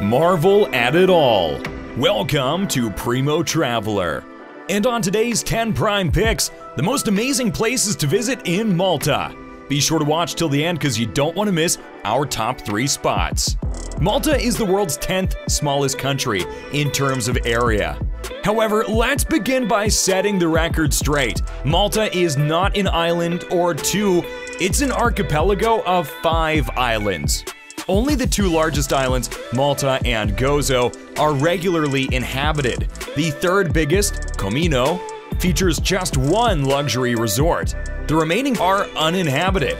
Marvel at it all. Welcome to Primo Traveler. And on today's 10 Prime Picks, the most amazing places to visit in Malta. Be sure to watch till the end because you don't want to miss our top 3 spots. Malta is the world's 10th smallest country in terms of area. However, let's begin by setting the record straight. Malta is not an island or two, it's an archipelago of 5 islands. Only the 2 largest islands, Malta and Gozo, are regularly inhabited. The 3rd biggest, Comino, features just 1 luxury resort. The remaining are uninhabited.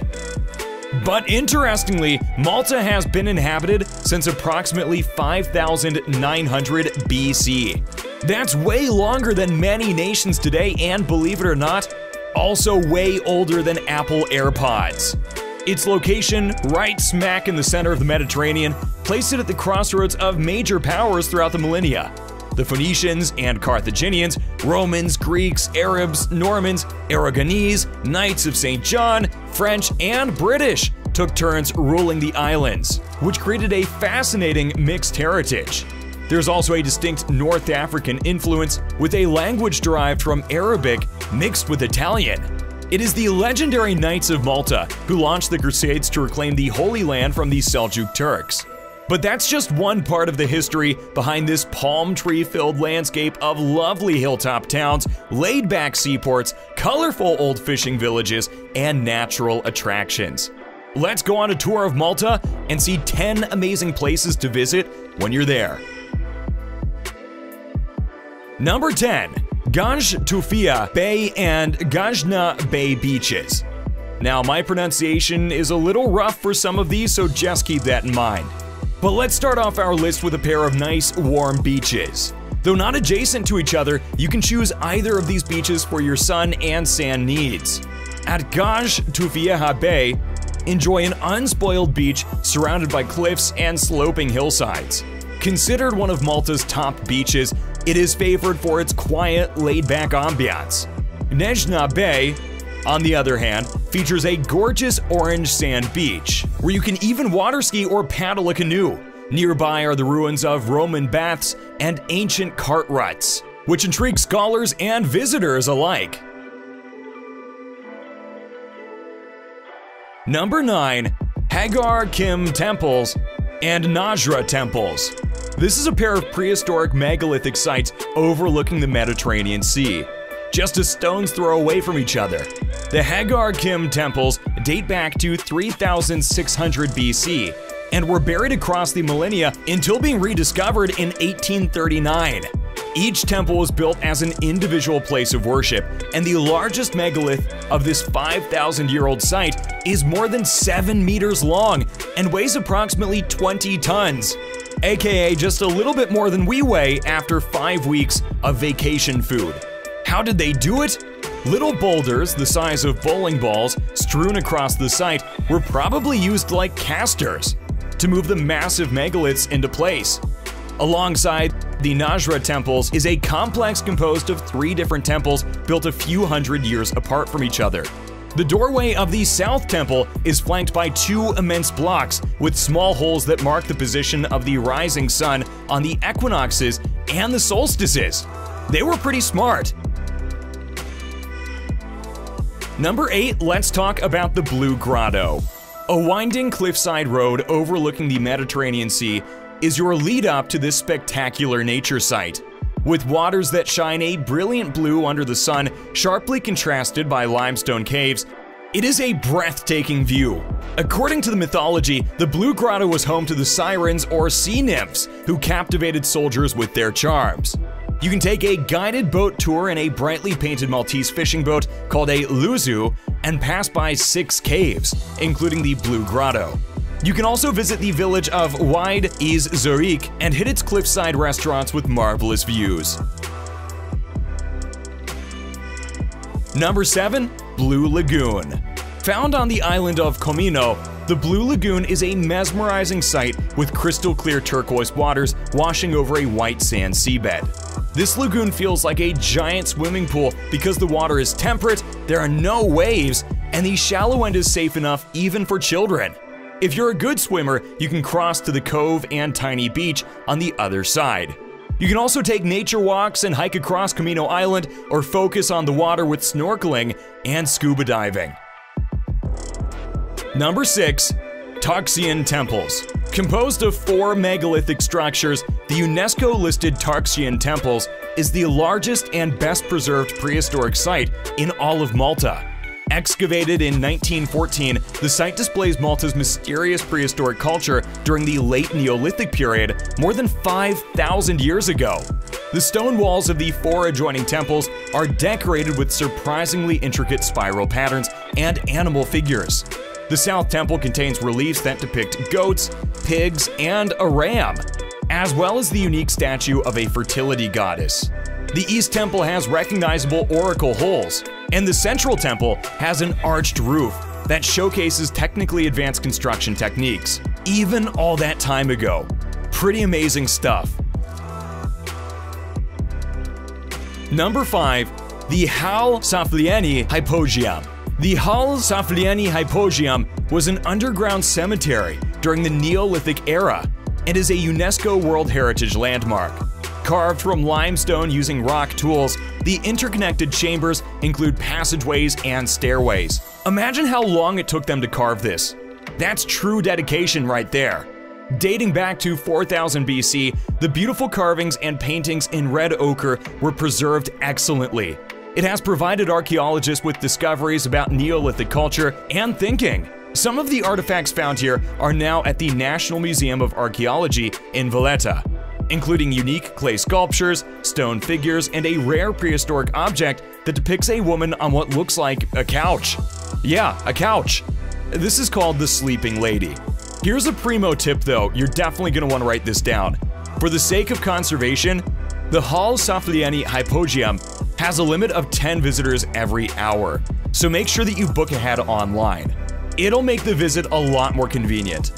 But interestingly, Malta has been inhabited since approximately 5,900 BC. That's way longer than many nations today and, believe it or not, also way older than Apple AirPods. Its location, right smack in the center of the Mediterranean, placed it at the crossroads of major powers throughout the millennia. The Phoenicians and Carthaginians, Romans, Greeks, Arabs, Normans, Aragonese, Knights of St. John, French, and British took turns ruling the islands, which created a fascinating mixed heritage. There's also a distinct North African influence with a language derived from Arabic mixed with Italian. It is the legendary Knights of Malta who launched the Crusades to reclaim the Holy Land from the Seljuk Turks. But that's just one part of the history behind this palm tree-filled landscape of lovely hilltop towns, laid-back seaports, colorful old fishing villages, and natural attractions. Let's go on a tour of Malta and see 10 amazing places to visit when you're there. Number 10. Ggantija Bay and Nejna Bay beaches. Now, my pronunciation is a little rough for some of these, so just keep that in mind. But let's start off our list with a pair of nice, warm beaches. Though not adjacent to each other, you can choose either of these beaches for your sun and sand needs. At Ggantija Bay, enjoy an unspoiled beach surrounded by cliffs and sloping hillsides. Considered one of Malta's top beaches, it is favored for its quiet, laid-back ambiance. Nejna Bay, on the other hand, features a gorgeous orange sand beach, where you can even water ski or paddle a canoe. Nearby are the ruins of Roman baths and ancient cart ruts, which intrigue scholars and visitors alike. Number 9. Hagar Qim Temples and Mnajdra Temples. This is a pair of prehistoric megalithic sites overlooking the Mediterranean Sea, just a stone's throw away from each other. The Hagar Qim temples date back to 3,600 BC and were buried across the millennia until being rediscovered in 1839. Each temple was built as an individual place of worship, and the largest megalith of this 5,000-year-old site is more than 7 meters long and weighs approximately 20 tons, aka just a little bit more than we weigh after 5 weeks of vacation food. How did they do it? Little boulders the size of bowling balls strewn across the site were probably used like casters to move the massive megaliths into place. Alongside the Mnajdra temples is a complex composed of 3 different temples built a few hundred years apart from each other. The doorway of the South Temple is flanked by 2 immense blocks with small holes that mark the position of the rising sun on the equinoxes and the solstices. They were pretty smart. Number 8, let's talk about the Blue Grotto. A winding cliffside road overlooking the Mediterranean Sea is your lead up to this spectacular nature site. With waters that shine a brilliant blue under the sun, sharply contrasted by limestone caves, it is a breathtaking view. According to the mythology, the Blue Grotto was home to the sirens or sea nymphs who captivated soldiers with their charms. You can take a guided boat tour in a brightly painted Maltese fishing boat called a luzzu and pass by 6 caves, including the Blue Grotto. You can also visit the village of Wied iz-Żurrieq and hit its cliffside restaurants with marvelous views. Number 7. Blue Lagoon. Found on the island of Comino, the Blue Lagoon is a mesmerizing sight with crystal clear turquoise waters washing over a white sand seabed. This lagoon feels like a giant swimming pool because the water is temperate, there are no waves, and the shallow end is safe enough even for children. If you're a good swimmer, you can cross to the cove and tiny beach on the other side. You can also take nature walks and hike across Comino Island, or focus on the water with snorkeling and scuba diving. Number 6. Tarxien Temples. Composed of 4 megalithic structures, the UNESCO-listed Tarxien Temples is the largest and best-preserved prehistoric site in all of Malta. Excavated in 1914, the site displays Malta's mysterious prehistoric culture during the late Neolithic period, more than 5,000 years ago. The stone walls of the 4 adjoining temples are decorated with surprisingly intricate spiral patterns and animal figures. The South Temple contains reliefs that depict goats, pigs, and a ram, as well as the unique statue of a fertility goddess. The East Temple has recognizable oracle holes, and the Central Temple has an arched roof that showcases technically advanced construction techniques, even all that time ago. Pretty amazing stuff. Number 5. The Hal Saflieni Hypogeum. The Hal Saflieni Hypogeum was an underground cemetery during the Neolithic era and is a UNESCO World Heritage Landmark. Carved from limestone using rock tools, the interconnected chambers include passageways and stairways. Imagine how long it took them to carve this. That's true dedication right there. Dating back to 4000 BC, the beautiful carvings and paintings in red ochre were preserved excellently. It has provided archaeologists with discoveries about Neolithic culture and thinking. Some of the artifacts found here are now at the National Museum of Archaeology in Valletta, including unique clay sculptures, stone figures, and a rare prehistoric object that depicts a woman on what looks like a couch. Yeah, a couch. This is called the Sleeping Lady. Here's a primo tip though, you're definitely going to want to write this down. For the sake of conservation, the Hal Saflieni Hypogeum has a limit of 10 visitors every hour, so make sure that you book ahead online. It'll make the visit a lot more convenient.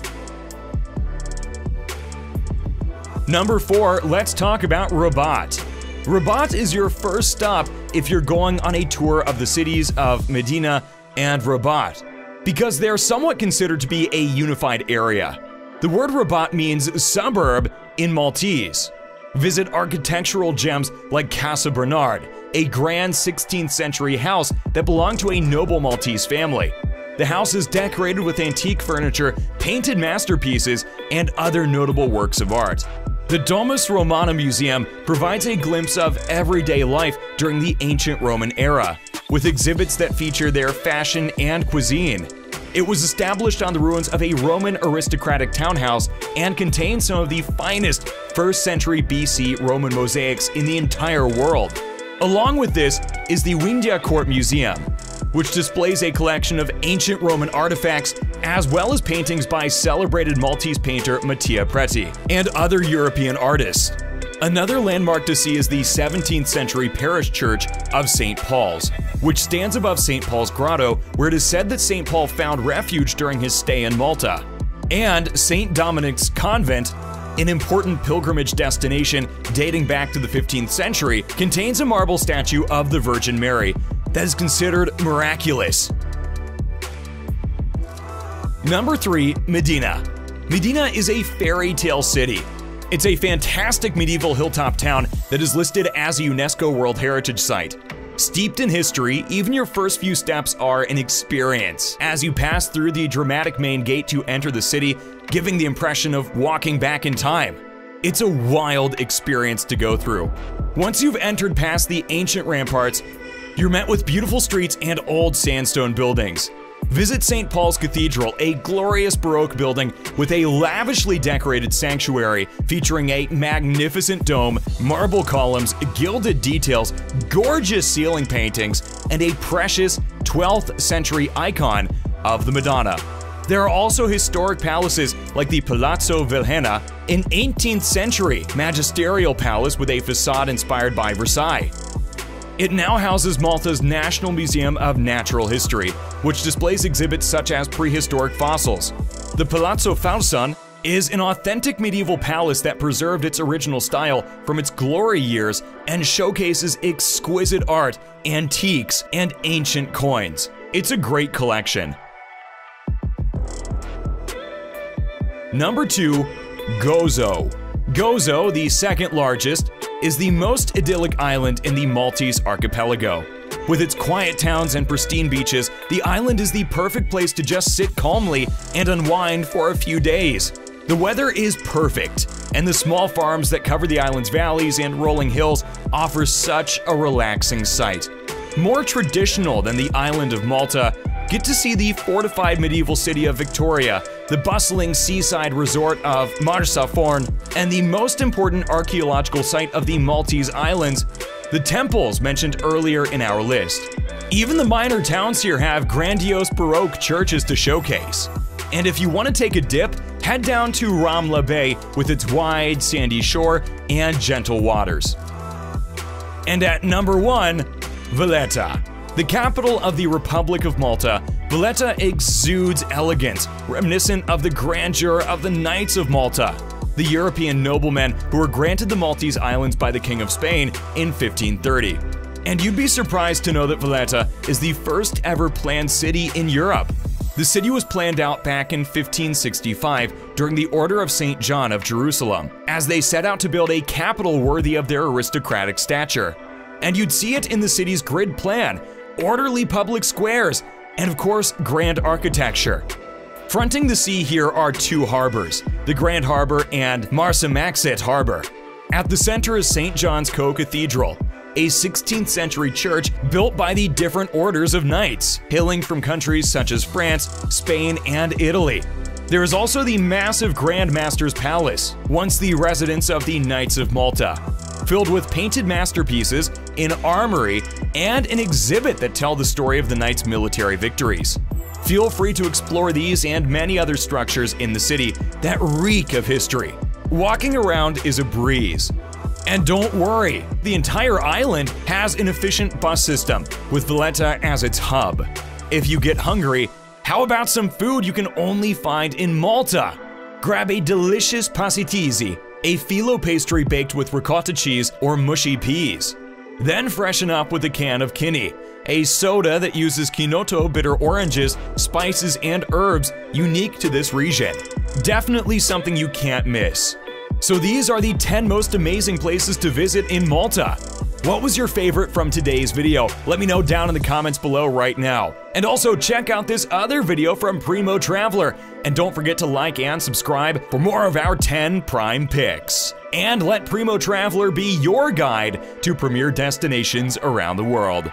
Number 4, let's talk about Rabat. Rabat is your first stop if you're going on a tour of the cities of Medina and Rabat, because they're somewhat considered to be a unified area. The word Rabat means suburb in Maltese. Visit architectural gems like Casa Bernard, a grand 16th century house that belonged to a noble Maltese family. The house is decorated with antique furniture, painted masterpieces, and other notable works of art. The Domus Romana Museum provides a glimpse of everyday life during the ancient Roman era, with exhibits that feature their fashion and cuisine. It was established on the ruins of a Roman aristocratic townhouse and contains some of the finest 1st century BC Roman mosaics in the entire world. Along with this is the Windia Court Museum, which displays a collection of ancient Roman artifacts as well as paintings by celebrated Maltese painter Mattia Preti and other European artists. Another landmark to see is the 17th century parish church of St. Paul's, which stands above St. Paul's Grotto, where it is said that St. Paul found refuge during his stay in Malta, and St. Dominic's Convent, an important pilgrimage destination dating back to the 15th century, contains a marble statue of the Virgin Mary that is considered miraculous. Number 3, Medina. Medina is a fairy tale city. It's a fantastic medieval hilltop town that is listed as a UNESCO World Heritage Site. Steeped in history, even your first few steps are an experience, as you pass through the dramatic main gate to enter the city, giving the impression of walking back in time. It's a wild experience to go through. Once you've entered past the ancient ramparts, you're met with beautiful streets and old sandstone buildings. Visit St. Paul's Cathedral, a glorious Baroque building with a lavishly decorated sanctuary featuring a magnificent dome, marble columns, gilded details, gorgeous ceiling paintings, and a precious 12th century icon of the Madonna. There are also historic palaces like the Palazzo Vilhena, an 18th century magisterial palace with a facade inspired by Versailles. It now houses Malta's National Museum of Natural History, which displays exhibits such as prehistoric fossils. The Palazzo Falson is an authentic medieval palace that preserved its original style from its glory years and showcases exquisite art, antiques, and ancient coins. It's a great collection. Number 2. Gozo. Gozo, the second largest, is the most idyllic island in the Maltese archipelago. With its quiet towns and pristine beaches, the island is the perfect place to just sit calmly and unwind for a few days. The weather is perfect, and the small farms that cover the island's valleys and rolling hills offer such a relaxing sight. More traditional than the island of Malta, get to see the fortified medieval city of Victoria, the bustling seaside resort of Marsaforn, and the most important archaeological site of the Maltese islands, the temples mentioned earlier in our list. Even the minor towns here have grandiose Baroque churches to showcase. And if you want to take a dip, head down to Ramla Bay with its wide, sandy shore and gentle waters. And at number 1, Valletta. The capital of the Republic of Malta, Valletta exudes elegance, reminiscent of the grandeur of the Knights of Malta, the European noblemen who were granted the Maltese islands by the King of Spain in 1530. And you'd be surprised to know that Valletta is the first ever planned city in Europe. The city was planned out back in 1565 during the Order of St. John of Jerusalem, as they set out to build a capital worthy of their aristocratic stature. And you'd see it in the city's grid plan, orderly public squares, and of course, grand architecture. Fronting the sea here are two harbors, the Grand Harbor and Marsimakset Harbor. At the center is St. John's Co-Cathedral, a 16th century church built by the different orders of knights, hailing from countries such as France, Spain, and Italy. There is also the massive Grand Master's Palace, once the residence of the Knights of Malta, filled with painted masterpieces, an armory, and an exhibit that tell the story of the knights' military victories. Feel free to explore these and many other structures in the city that reek of history. Walking around is a breeze. And don't worry, the entire island has an efficient bus system, with Valletta as its hub. If you get hungry, how about some food you can only find in Malta? Grab a delicious pasitizi, a filo pastry baked with ricotta cheese or mushy peas. Then freshen up with a can of quinine, a soda that uses quinoto bitter oranges, spices, and herbs unique to this region. Definitely something you can't miss. So these are the 10 most amazing places to visit in Malta. What was your favorite from today's video? Let me know down in the comments below right now. And also check out this other video from Primo Traveler. And don't forget to like and subscribe for more of our 10 prime picks. And let Primo Traveler be your guide to premier destinations around the world.